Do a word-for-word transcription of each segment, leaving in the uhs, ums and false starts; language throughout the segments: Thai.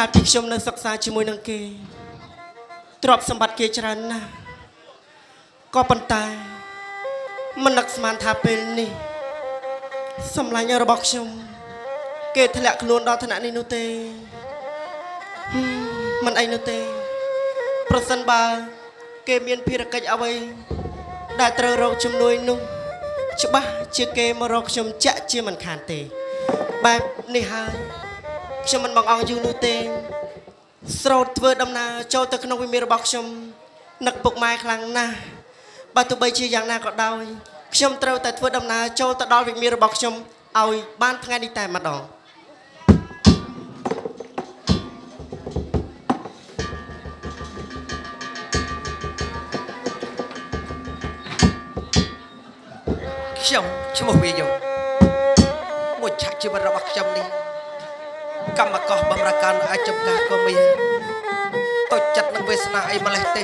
การที่ชมนังศึกษาชิมวยนังเกตรอบสมบัติเกจรันนะก็ปันตายมันนักสมานทาเป็นนี่สำหรับยารบอกชมเกทะเลขลวนดอธนานินุเตมันไอนุเตประสันบาเกมีนพิรกัยเอาไว้ได้เตอร์เราชมนุยนุ่งฉบับเชื่อเกมารอกชมจะเชื่อมันขานเตแบบนี่ฮะชมมันบังอองยูนุเตสโตรเวิร์ดดำนาโจตะขนมวิมีรบอกชมนักปกไม้คลังนาประตูใบเชื่ออย่างนาก็ดาวชมเตอร์แต่เวิร์ดดำนาโจตะดาววิมีรบอกชมเอาบ้านทั้งไงดีแต่มาดองชมชมวิญญาณมวยชักชิบระบักชมนี่กำมะกอบำราการอาจมกาก็มีตอจัดนังเวสนาไอมาเลเต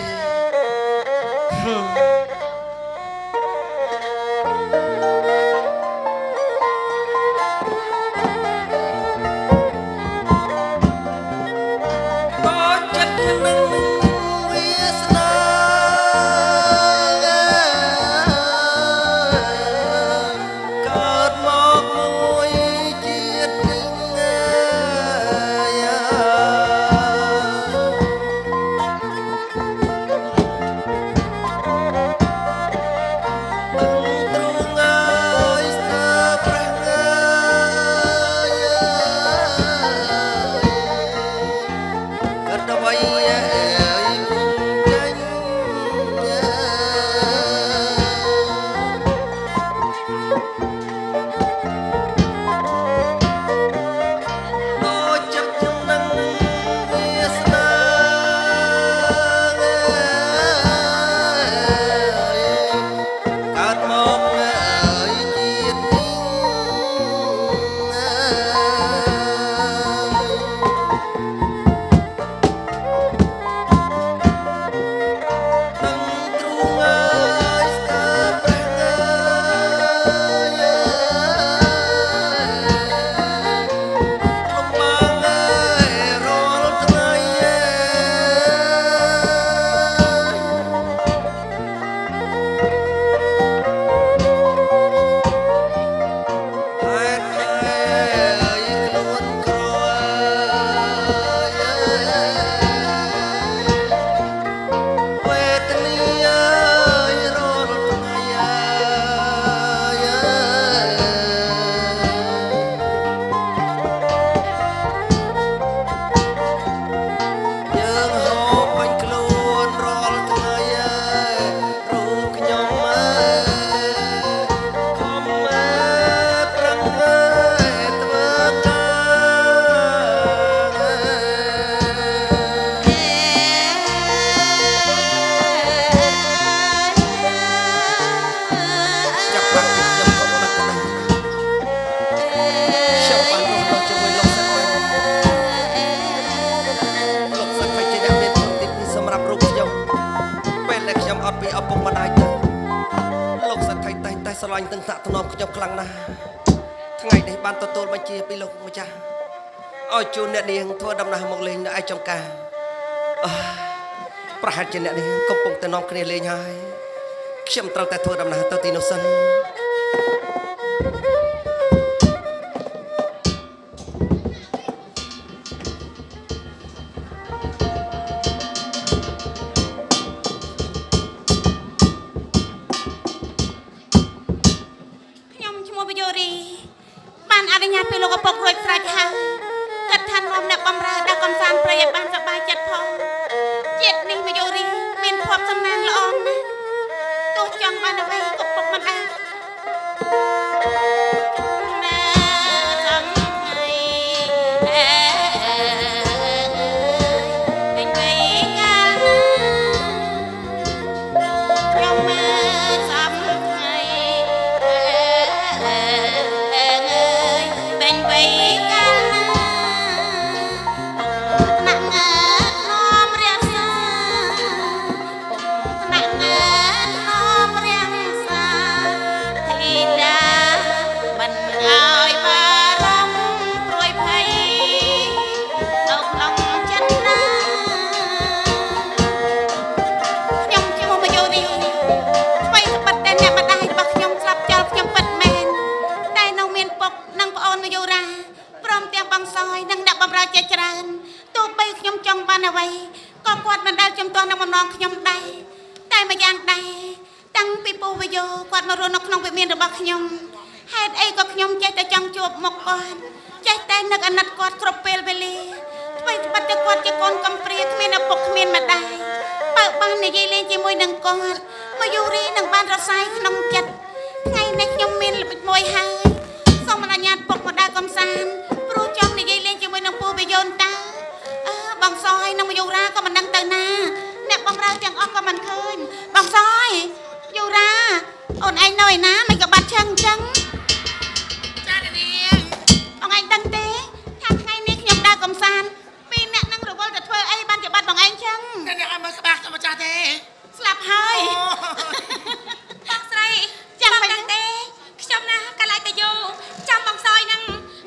จูเนียดิ้งทั่วดำน้ำมองเลงไอจงกาประหารจีเนียดิ้งกบปงแต่น้องคนนี้เลยย้ายเชื่อมต่อแต่ทั่วดำน้ำตัวตีนุสัน มาอยู่ราพร้อมเตียงบังซอยดังดับบำราเจริญตัวไปขยมจงบานเอาไว้ก็กวดมันได้จมตัวนำมันนองขยมได้ได้มาอย่างได้ตั้งปีปูไปอยู่กวดมาโรนกน้องไปเมียนระบักขยมเหตุไอ้ก็ขยมใจแต่จังจวบหมกก่อนใจแต่นักอนัดกวดครบเปลเบลีไปปัจจุบันจะก้นกำเปรียดเมียนปกเมียนมาได้เปิดบ้านในยี่เลี้ยงจีมวยหนึ่งก้อนมาอยู่รีหนึ่งบ้านเราใส่ขนมจัดไงในขยมเมียนเป็นมวยหายส่งมาในญาติปกมาได้กำซานปลูกจองในยี่เลี้ยงจีมวยหนึ่งปูไปโยนตาบางซอยน้องมาอยู่ราก็มันนั่งเตอร์นาแนบบางเราจังออกก็มันคืนบางซอยอยู่ราอ่อนไอหน่อยนะมันก็บัดช่างจังจ้าเดียงอ่อนไอตั้งเตะทำไงในขยมได้กำซานไอ้บ้านเก็บบ้านของไอ้ช่างนั่นเนี่ยไอ้มาสบายสบายใจเต้สลับเฮ้ยบังไซจังบังเต้ชมนะกะไรแต่โยจังบังซอยนั่ง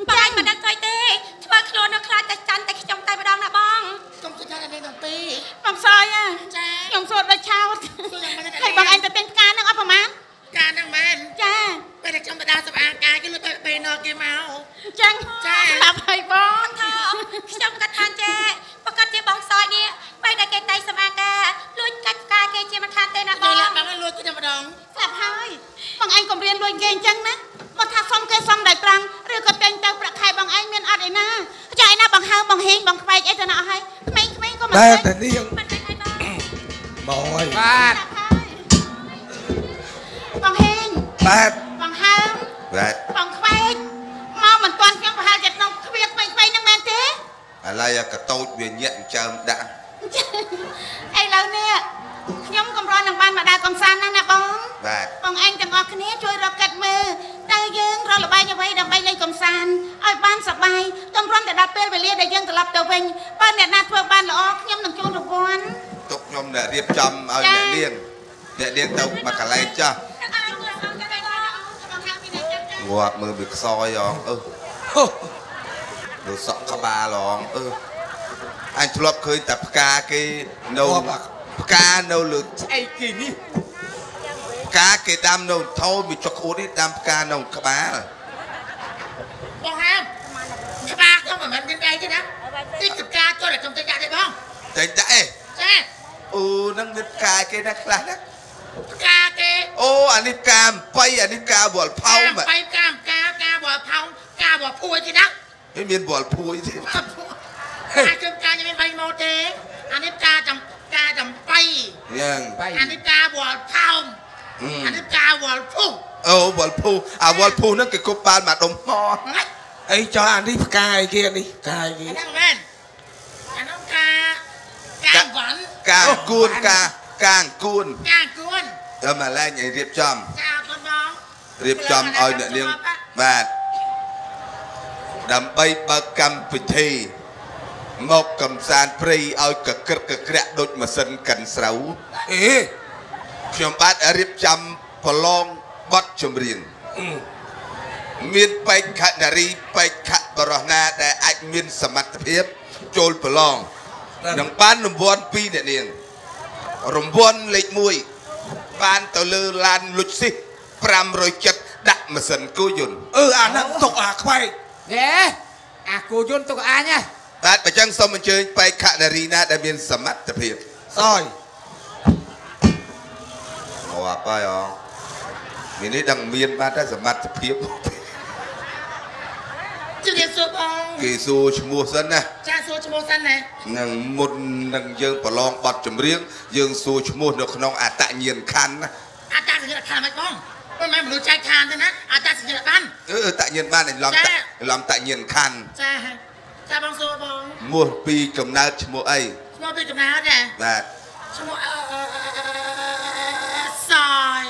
บังมันดังซอยเต้ทว่าโคลนคลาแต่จันแต่จงใจไปดองนะบ้องจงสุดยอดในดนตรีบังซอยอ่ะจงสดเลยเช้าใครบังไอ้จะเต้นการนั่งอัพประมาณการนั่งมันจ้าไปแต่จงแต่ดาวสบายการกินลูกตะไปนอนกินเมาจังจ้าสลับเฮ้ยบ้องเธอจงกระทานเจ้ปกติบางซอยนี่ไปในเกตไตสมางกาลุ้นกัดกาเกจมันทานเตนะบองเลยบางไอ้ลุ้นก็จะมาดองสลับให้บางไอ้ก็เรียนลุ้นเก่งจังนะมาทักซ้อมเกยซ้อมได้ตรังหรือก็เต็งเตาประคายบางไอ้เมียนอัดไอ้หน้าใจหน้าบางห้างบางเฮงบางไปไอ้จะหน้าให้ไม่ไม่ก็มาได้แต่นี่ยังมันไม่ให้บ้างบอยบาดบางเฮงบาดบางห้างบาดบางไปเมาเหมือนตอนเพียงพาจะต้องเบียดไปไปนั่งแมนเต้อะไรกระตุ้นเวียนเยอะจำได้ไอ้เราเนี่ยย้อมกำร้อนทางบ้านมาดากองซานนั่นนะป้องป้องเองจังออกคนนี้ช่วยเรากัดมือตาเยืองเราระบายยังไว้ดับใบเลยกองซานเอาบ้านสบายต้องร้อนแต่ดาเต้ไปเรียกได้ยังตลับเตวิงบ้านเนี่ยนาทั่วบ้านเราออกย้อมหนังโจรทุกวันตกย้อมเนี่ยเรียบจำเอาเนี่ยเลี้ยงเนี่ยเลี้ยงเตามาอะไรจ้ะวัวมือบิดซอยยองเออดูสอบขบาลองเอออันทลบเคยแต่ปากาเกโนปากาโนหรือไอ้กี่นี่ปากาเกดามโนเท่ามีช็อกโกแลตดามปากาโนขบาเลยบอกห้ามขบาเขาเหมือนมันเป็นไงใช่ไหมที่ปากาตัวไหนจงใจได้บ้างใจได้ใช่โอ้นั่งปากาเกนักละนักปากาเกโอ้อันนี้กามไปอันนี้กาบอลเผาไปกามกากาบอลเผากาบอลพูดใช่ไหมไม่มีบอลพูดใช่ไหมการจุ่มการจะเป็นใบโมเดลอันนี้การจำการจำไปยังอันนี้การบอลเท้าอันนี้การบอลพูเออบอลพูอ่ะบอลพูนั่นคือกุบาลมาดมมอไอ้จออันนี้กายเกียร์นี่กายเกียร์นั่งเว้นอันนั้นกากางหวังกางกูนกากางกูนกางกูนเออมาแรกอย่างเรียบจำเรียบจำเอาเนี่ยเลี้ยงแบบดำไปบางคำพิธีมกคำสารพรีเอากระเกระกระโดดมาสนกันเสาเอ๊ะชมบ้านริบจำพลองบัดชมเรียนมีนไปขัดนารีไปขัดบรณาแต่ไอ้มีนสมัติเพียบโจลพลองดังบ้านรำบวนปีเนี่ยเองรำบวนเล็กมวยบ้านตะลือลานลุชิพรำรอยจัดดักมาสนกุยนเอออ่านนั่งตกอาควายเด้ออากูยุนตัวอาเนี่ยบ้านประจังสมมันเจอไปขะนารีนาดามินสมัติเพียรซอยเอาว่าไปอ๋อมีนี่ดังเมียนมาได้สมัติเพียรจุดเดียวสุดอ๋อกี่สูชมัวสันนะจ้าสูชมัวสันนะนังมุนนังยังประลองปัดจมเรียงยังสูชมัวดอกน้องอาตะเงียนคันนะอาตะเงียนคันไม่ต้องมันไม่รู้ใจคานเลยนะอาตาสิญญาบ้านเออตะเย็นบ้านเนี่ยลำตะลำตะเย็นคันใช่ใช่บางส่วนบางมัวปีกำนัดมัวไอมัวปีกำนัดเนี่ยแบบมัวซอย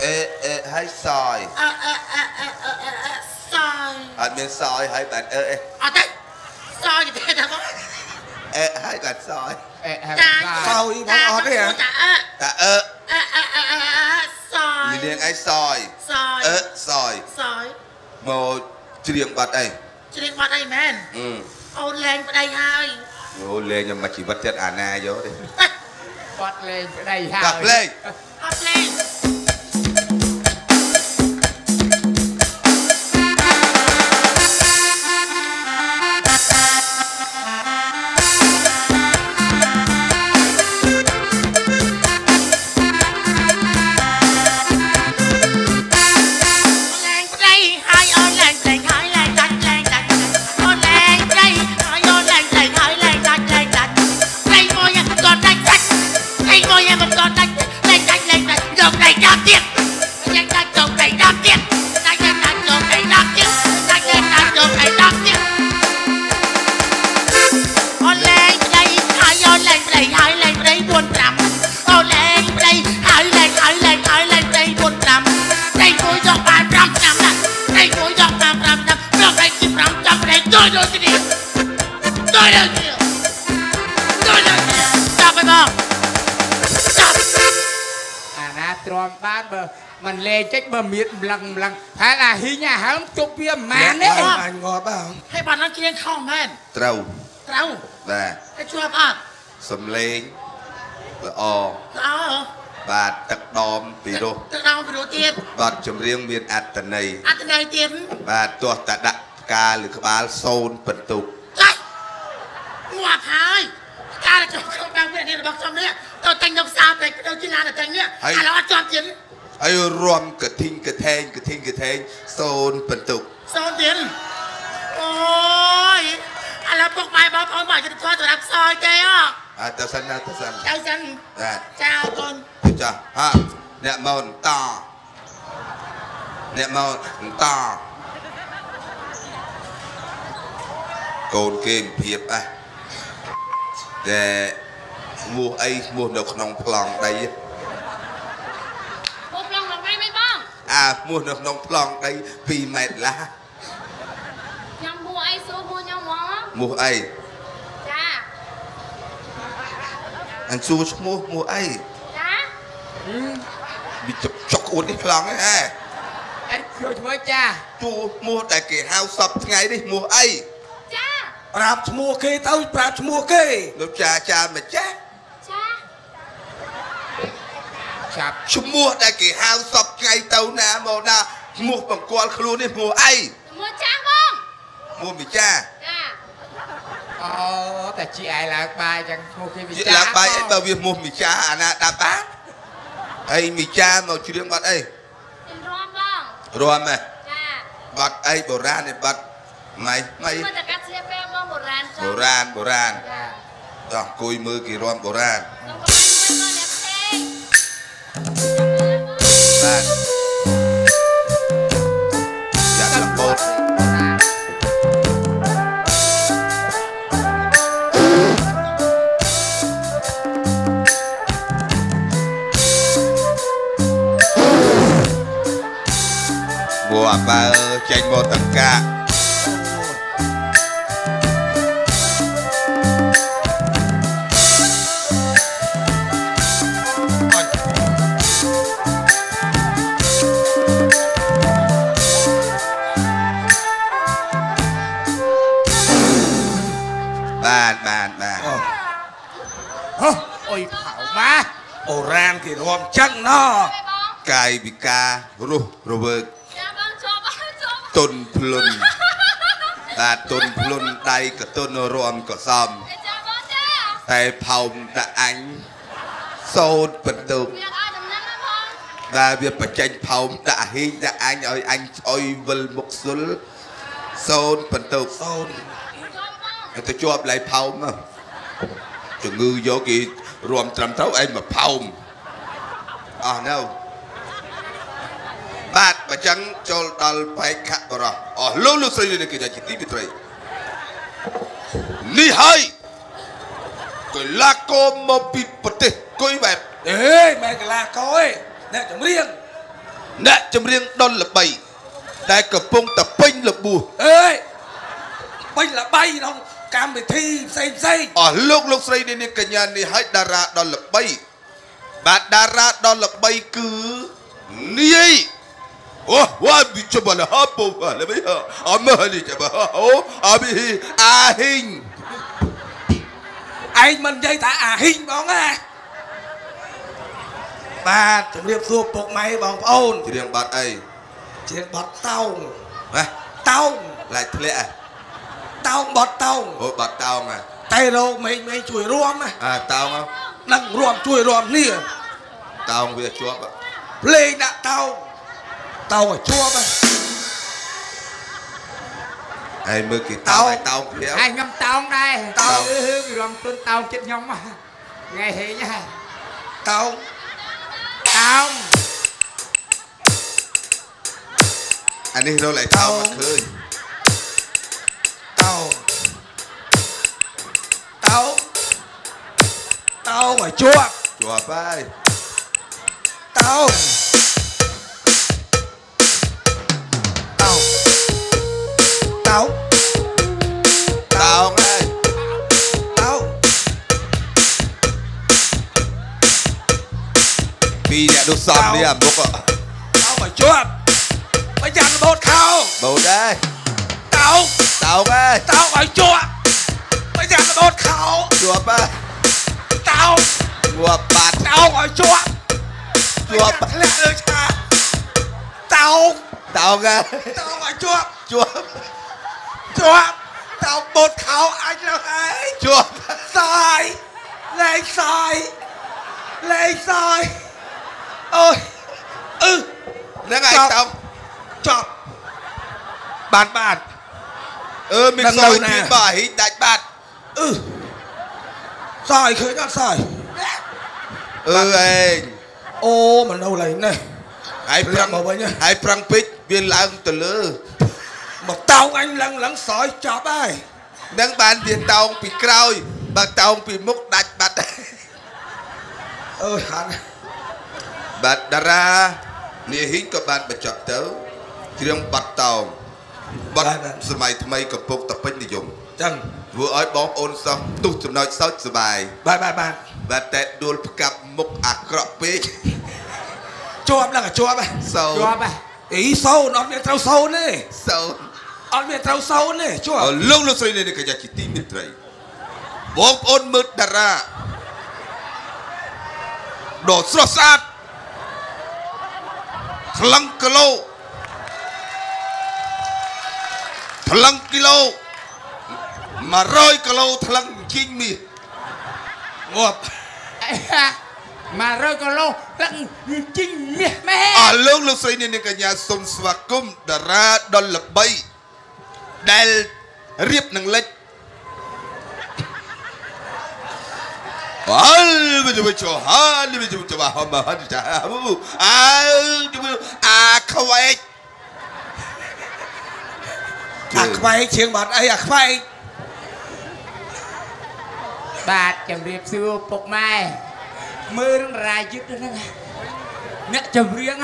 เออเออให้ซอยเออเออเออเออเออซอยอันเป็นซอยให้แบบเออเอออาตาซอยอยู่ที่ไหนบ้างเออให้แบบซอยเออให้แบบซอยตาเออตาเออเรียงไอ้ซอยเออซอยโมเรียงบัดไอ้เรียงบัดไอ้แมนเอาแรงไปได้ห้าโอ้แรงยังมาจีบัดเจ็ดอ่านนายเยอะดิบัดแรงไปได้ห้าบัดแรงบัดแรง và tật đom bị đôi tật đom bị đôi tiệt và chấm riêng miền ạt tận này ạt tận này tiệt và tuột tạt đạn ca lửa ba sôn bật tục chạy ngoa thái ca là chọn không đang miền này là bóc trong đấy tao tranh đông sao tao đâu chỉ là tranh nhé à là chọn tiệt ai rôm cật thinh cật thèn cật thinh cật thèn sôn bật tục sôn tiệt ôi à là bóc bài bóc ông bài cho tôi tôi đạp soi kia à tao xanh tao xanh tao xanh chào conจ้ะฮะเนี่ยมอนต่อเนี่ยมอนต่อโกนเกมเพียบอ่ะแต่มัวไอ้มัวดอกนองพลองได้มัวพลองดอกได้ไม่บ้างอ่ะมัวดอกนองพลองได้ปีเม็ดละยังมัวไอ้ซูมัวยังมัวมัวไอ้จ้ะอันซูมัวมัวไอ้bị chọc chọc uốn đi lòng ấy ha anh chơi mới cha chú mua tại kệ hao sập ngày đi mua ai cha ráp mua kê tao ráp mua kê đâu cha cha mà cha cha chú mua tại kệ hao sập ngày tao nè màu nà mua bằng quan luôn đi mua ai mua cha không mua bị cha ờ tại chị ai là bài chẳng mua kê bị cha là bài ấy bao việc mua bị cha à nà đạp bát ai mì cha màu chữ điên bật ấy rôm bông rôm này bật ấy bồ ran này bật mày mày bồ ran bồ ran đó cùi mưa kì rôm bồ ran bạn dạ là bột và tranh một tầng ca bàn bàn bàn ôi thảo má oran thì gom chắc nó cài bị ca ru ru bơ tôn plun và tôn plun đây cả tôn rôm cả sầm tại phòng đã anh sôn bật tùng và việc phải tranh phòng đã hình đã anh ơi anh ơi vân mục xuân sôn bật tùng sôn tôi cho em lại phòng mà từ ngư vô kì rôm trầm thấu em mà phòng à đâu bạn và trắng cho đal phải khát rồi, ở lâu lâu xây lên cái nhà chỉ tí bị trai, ni hai, cái lá cò mà bị bật đi, coi vậy, đấy, mấy cái lá cò ấy, nè chấm riêng, nè chấm riêng đon là bay, đại cờ phong tập binh là bù, đấy, binh là bay không, cam bị thi xây xây, ở lâu lâu xây lên cái nhà ni hai đà ra đon là bay, bạn đà ra đon là bay cứ ni oh wah bicho bala hapo bala biha amali jabaha oh abihi ahing anh mình dây thả ahing bóng à ba chấm riêng xua bọc máy bóng ôn chấm riêng bật ấy chấm riêng bật tàu à tàu lại lẹ tàu bật tàu oh bật tàu mà tay đâu mấy mấy chuối rôm à à tàu không nặng rôm chuối rôm nè tàu bây giờ chuột lên đã tàu tao ở chua mà ai mưa kì tao tao ai ngâm tao đây tao làm tuân tao chết nhóm mà ngày hè nha tao tao anh đi đâu lại tao mà cười tao tao tao ở chua chua bay tao tao tao ปีเนี่ยดูซอมเนี่ยบุกอ่ะเอามาช่วยไปจับโบดเขาโบดได้เต่าเต่าไปเต่าไปช่วยไปจับโบดเขาช่วยไปเต่าหัวปัดเต่าไปช่วยช่วยไปเละเลยจ้าเต่าเต่าไงเต่าไปช่วยช่วยช่วยเต่าโบดเขาไอ้เราไอ้ช่วยสายแรงสายแรงสายโอ้ยเออแล้วไงเต่าจอบบาดบาดเออมีซอยที่บ่ายได้บาดเออซอยเคยก็ซอยเออเองโอ้มันเอาอะไรเนี่ยไอ้พรังเอาไปเนี่ยไอ้พรังปิดเวียนหลังตะลือบอกเต่าไอ้หลังหลังซอยจอบได้นั่งบานเวียนเต่าปิดกรอยบางเต่าปิดมุกได้บาดเออหันบาดดารานี่หินกับบาดประจับเต่าเรื่องบัดเต่าบัดสมัยทำไมกับพวกตะเป็นนิยมจังวัวอ้อยบอมโอนซ้ำตุ๊กจำนวนเศร้าสบายบาดบาดบาดบาดแต่ดูกับมุกอักกระปิกชัวร์แล้วก็ชัวร์ไปชัวร์ไปอีโซ่นอนเมียเท้าโซ่เนี่ยโซ่นอนเมียเท้าโซ่เนี่ยชัวร์ลุงลุงโซ่เนี่ยก็จะจิตติมิตรเลยบอมโอนมืดดาราโดดสระสัดพลังกิโลพลังกิโลมาร้อยกิโลพลังจิงมีงบมาร้อยกิโลพลังจิงมีแม่อ๋อลูกลูกศิษย์นี่ก็ยาสมสวัสดิ์กุ้มดาราดอลลับใบเดลเรียบหนังเล็กฮัลโหลวิจิวิจวฮัลโหลวิจิวิจวฮัมมาฮันจ้าบูอาจูบูอาควายอาควายเชียงบัดไออาควายบาดจำเรียบซื้อปกไม้มือรายยึดนั่นไงเนี่ยจำเรียง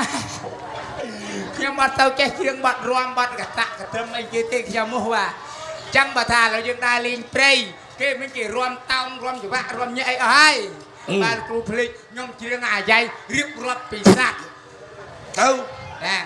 เชียงบัดเต่าแกเชียงบัดรวมบัดกระตะกระเทมไอเจติเชียงมัวจังบัดทาเรายังได้ลิงเปรย์เก็บไม่กี่รวมเตารวมอยู่ว่ารวมเยอะไอ้บ้านครูพลิกย่อมเชื่องอาใจเรียบร้อยปีศาจเต้าแดง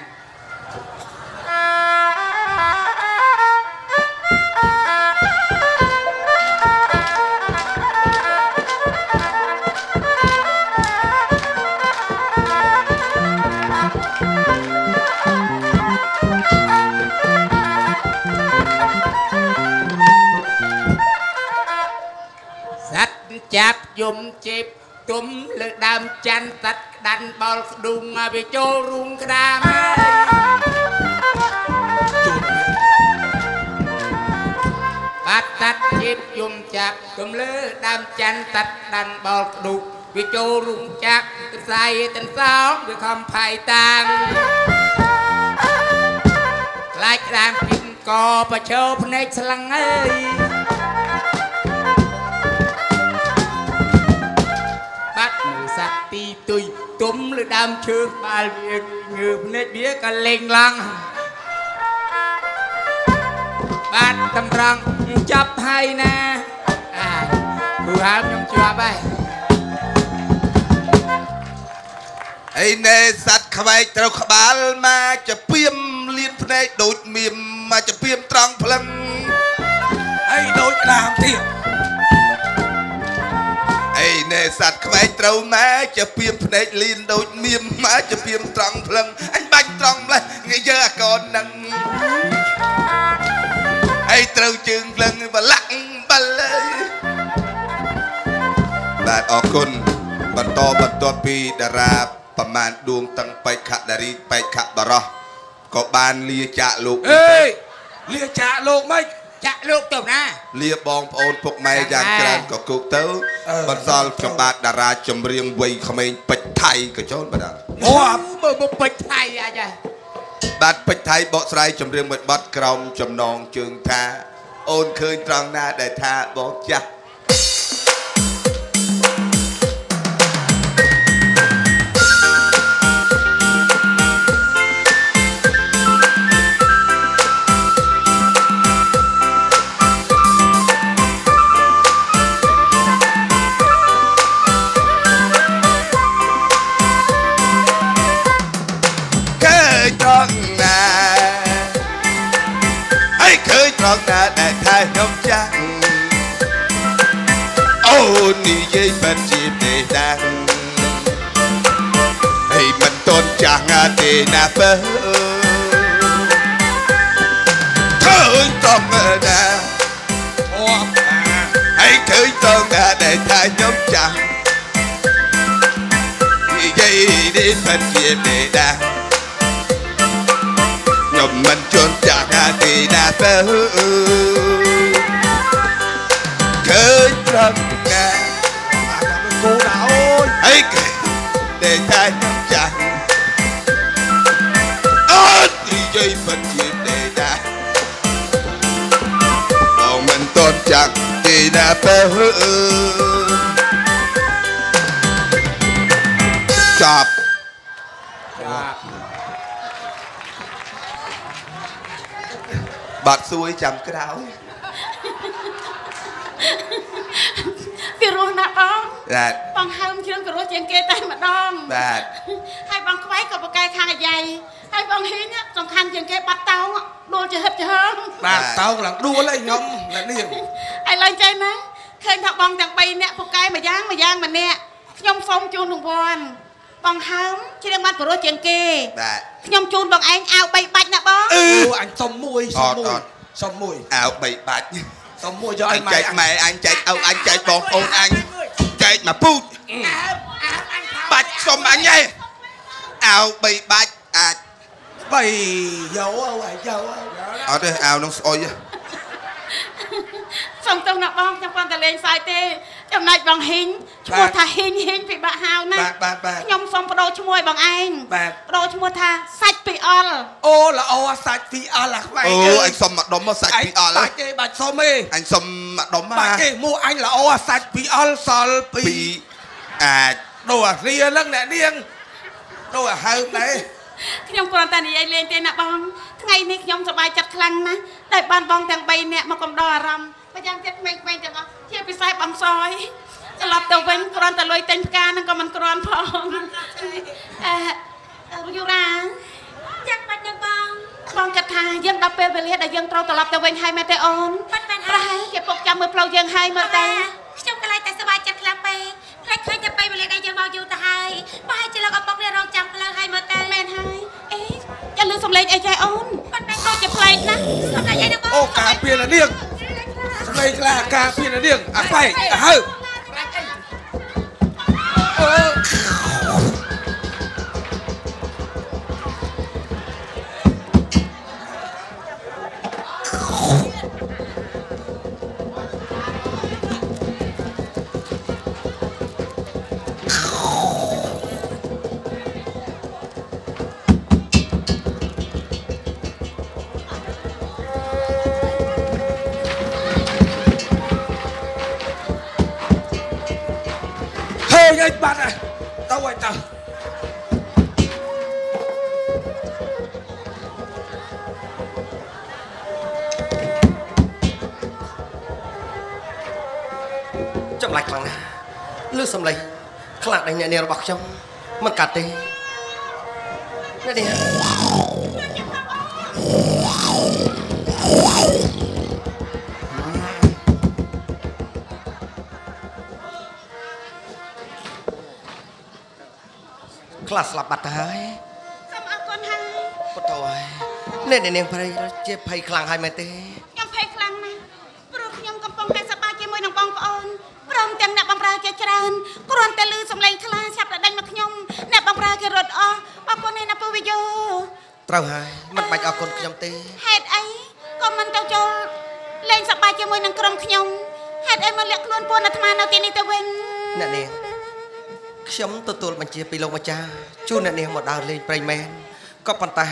จับยุ่มจีบตุ้มเลือดดำจันตัดดันบอลดุงไปโจรุงกระดามบัดตัดจีบยุ่มจับตุ้มเลือดดำจันตัดดันบอลดุงไปโจรุงจักใส่ตันสองด้วยคำไผ่ตังลายดามพินกอประเชอพเนจลังเอ้ยตีตุยตุ้มหรือดำเชือกบาลเบียเงือบเนตเบี้ยกันเล่งลังบาดตำรังจับให้นะผู้หามยงชัวไปไอ้เนสัตว์ขบายเจ้าขบาลมาจะเปี่ยมเลียนพเนตโดดมีมมาจะเปี่ยมตรังพลังไอ้โดดตามเที่ยวไอ้เนสัตว์ควายเต่าแม่จะเปี่ยมพเนจรลีนโดดมีมแม่จะเปี่ยมตรังพลังไอ้บังตรังเลยไงเยอะก่อนนั่งไอ้เต่าจึงพลังบลังบเลยบาดออกคนบรรทอบัรทอปีดาราประมาณดวงตั้งไปขะดารีไปขะบรอก็บานเลียจ่าลูกเอ้ยเลียจ่าลูกไหมจะลูกจบนะเลียบองโอนพวกแม่ยางกลางก็กุกเต้าบัดซอลจบาดดาราจำเรียงวัยเขมรเป็ดไทยก็ชนบัดนั้นโอ้เมื่อบุกเป็ดไทยอะไรบัดเป็ดไทยเบาะใสจำเรียงเหมือนบัดกรอมจำนองจึงท่าโอนคืนตรังหน้าได้ท่าบอกจ้ะ tới thọ ta đại thai nhóm cha ô ni dây bên chim để đàn hay mình tôn cha nga để na bơ tới con đà hãy tới con đà đại thai nhóm cha dây đến bên chim để đàn mình chôn chạc à thì đã tớ khơi trầm ngà cô đã ôi ấy kìa để thay nhóm chạc ớt thì dây phần chìm để đã bọn mình tôn chạc thì đã tớ chạpบัดซุยจำกระดาวพี่รู้นะอ๋องบังห้ามเชื่องกระโดดเจียงเกตันมาดองให้บังควายกับปลาไก่คางใหญ่ให้บังฮีเนี่ยสำคัญเจียงเกตันเต้าโดนจะเห็บจะเฮิงบัดเต้าหลังดูอะไรงงแล้วนี่ไอ้ลอยใจมั้งเคยถักบังถักใบเนี่ยปลาไก่มาย่างมาย่างมาเนี่ยยมทรงจูนถุงบอลบังห้ามเชื่องมันกระโดดเจียงเกยมจูนบังไอ้เอาใบใบนะบ้องanh xong mùi xong mùi xong mùi ảo bị bạch xong mùi cho anh chạy mày anh chạy ông anh chạy bọt ôn anh chạy mà put bạch xong anh nghe ảo bị bạch à bị dấu ông anh dấu ở đây ảo nó soi xong tông nạp bom trong con ta lên sai tê trong này bằng hình mua thà hình hình bị bạ hào này nhom xong đồ cho môi bằng anh đồ cho mua thà sạch bị all ô là ô sạch bị all là vậy ô anh xong mặt đốm mà sạch bị all bạch kê bạch xong mê anh xong mặt đốm mà bạch kê mua anh là ô sạch bị all sạch bị à đồ à riêng lắc nè riêng đồ à hơi đấy nhom con ta này lên tên nạp bom ngày nay nhom sờ bài chặt khăn mà đại ban bom thằng bay nè mà còn đò rầmพยายามจะไม่ไม่จังอ่ะเที่ยวไปใส่ปั๊มซอยจะหลับแต่เว้นกรอนแต่ลอยเต็มการนั่นก็มันกรอนพองเอออยู่นะจังปัดจังบองบองกระทายังดับเบิลเบลีแต่ยังเราแต่หลับแต่เว้นให้แม่แต่อ่อนปัดปัดให้เก็บปกจำมือเปล่ายังให้มาแต่ชมกระไรแต่สบายจัดกลับไปใครใครจะไปเบลีได้ยังเมาอยู่แต่ให้มาให้จะเราเอาปกเรียนเราจำเปล่าให้มาแต่แม่ให้เอ๊ะจะลืมสมเลนไอ้ใจอ่อนปัดปัดก็จะเพลนนะสมเลนไอ้น้องโอ้กาเปลี่ยนละเรื่องไม่กล้ากาพี่นะเรื่องอ่ะไปอ่ะเฮ้ยไอ้บัตรอ่ะตาไว้ตาจำหลักหลังนะเลือดสำลักขลังในเนี่ยเนี่ยเราบอกจำมันกัดดินั่นดิคลาสลับบัตรให้สำอักคนให้ปวดตัวเนี่ยเนียงไปเจ็บไปคลังให้แม่เต้ยังไปคลังนะปลุกยังกำปองได้สบายเจมวยน้องปองปอนปลอมจังเนี่ยบางปลาเจริญกรอนแต่ลือสำลัยคลาชับแต่ดันมักยมเนี่ยบางปลาเกลอดอ๋อปองปอนในนับวิโยเต้าให้มันไปเอาคนยมเต้เหตุไอ้ก็มันเต้าโจเล่นสบายเจมวยน้องกรมขยมเหตุไอ้มันเลี้ยงล้วนปนอัตมาเอาเจนี่เตวินเนี่ยเนียงฉันตัวตัวมันเจ็บไปลงมาจ้าชูนันเนี่ยหมดดาวเลยไปแมนก็ปันตา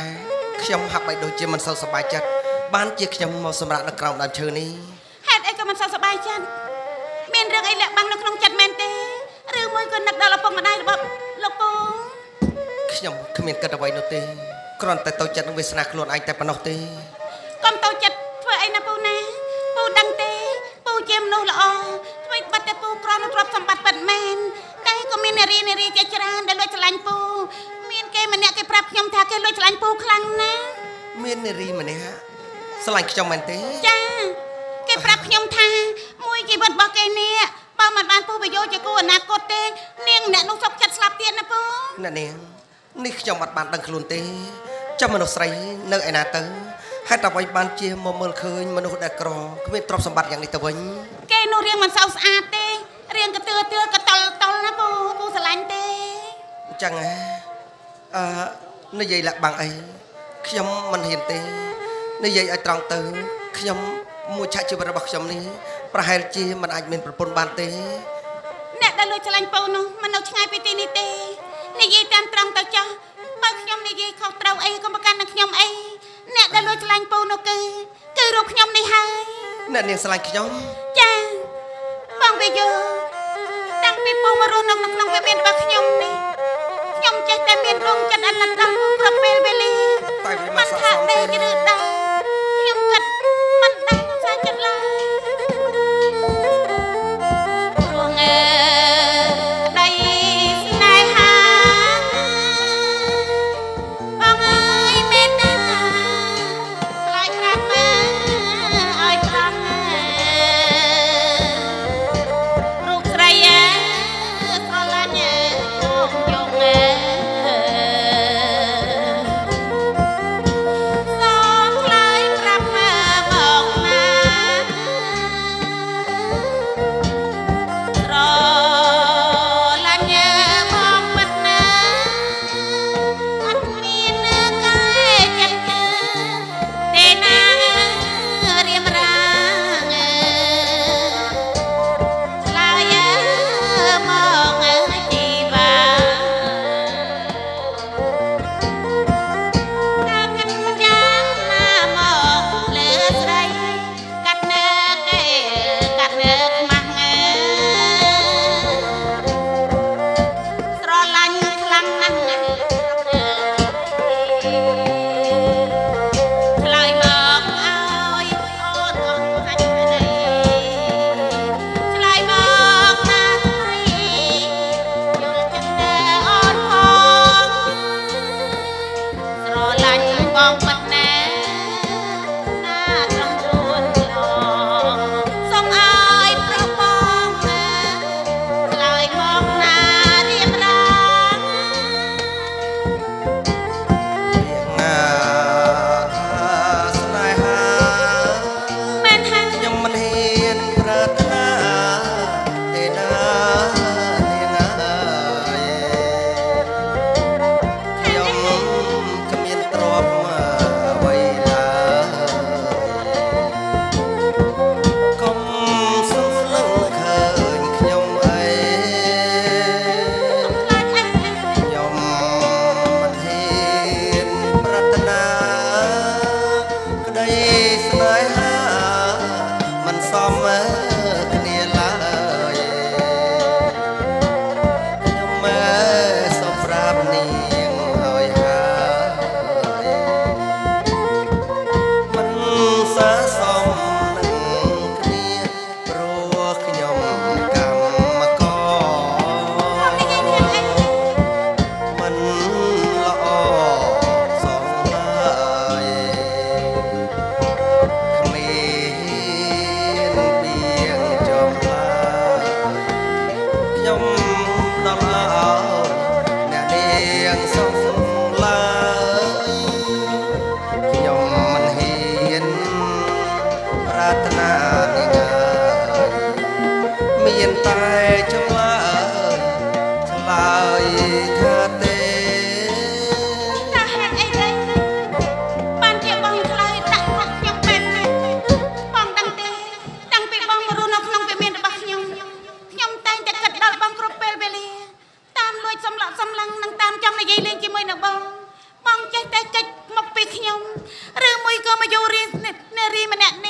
ฉันหักไปโดยเจ็บมันสบายจัดบ้านเจ็บฉันมาสมรภูมิกล่าวดำเชอนี้เหตุไอ้ก็มันสบายจัดเมนเรื่องไอ้แหละบางนักลงจัดแมนเต้หรือมวยคนนักดาวเราปงมาได้หรือเปล่าเราปงฉันขมิ้นกระดวยโนเต้กรอนแต่ตัวจัดนักวิศนักล้วนไอ้แต่ปนอเต้กอมตัวจัดเพื่อไอ้นับปูนะปูดังเต้ปูเจมโนละอทำไมปัดแต่ปูกรอนรับสมบัติปัดแมนก็มีนารีนารีเจจราได้ลอยฉลันปูมีนเกมันเนี่ยเกปรับยมทาเกลอยฉลันปูครั้งนะมีนารีมันเนี่ยฮะ สลังขยมมันเต้จ้าแกปรับขยมทามวยกีบันบอกแกเนี่ยบ้ามันบ้านปูไปโยจะกูนักกดเต้เนียงเนี่ยนุ่งซบจัดสลับเตียนนะปูนั่นเองนี่ขยมบัดบ้านตังขลุ่นเต้เจ้ามนุษย์ไรเนื้อไอนาเต้ให้ตาไว้บ้านเชี่ยมเมืองเคยมนุษย์ได้กรอก็ไม่ตรอบสมบัติอย่างนี้ตะวันแกนูเรียงมันเศร้าสะอาดเต้เรียงกระเตือเตือกระตลตลนะปูปูสลังเต้จังไงอ่านี่ใหญ่ละบางไอขยมมันเห็นเต้นี่ใหญ่ไอตรังเต้ขยมมูชะจิบระบักขยมนี้ประหารจีมันอาจเป็นประปนบานเต้เนี่ยได้เลยสลังปูนุมันเอาช่างไปตีนี่เต้นี่ใหญ่ตามตรังเต้จ้าบ้านขยมนี่ใหญ่เขาเต้าไอก็มาการนักขยมไอเนี่ยได้เลยสลังปูนุคือคือรูปขยมนี่ให้เนี่ยเนี่ยสลังขยมจ้าบางไปเยอะตั้งไปปูมารูนองนองไปเป็นบักขยมนี่ขยมใจแต่เมียนรุ่งกันอันนั้นดังกระเบลเบลีมันขาดเบลกันดังขยมกัดมันดังซาจัดลายร่วงเอ๋ยได้นายหาบ้องเอ๋ยเมตตาลายครั้งมาอ้อยครั้งลูกไรเอ๋ยตอนละเนี่ยยงเอ๋ยTerima kasih.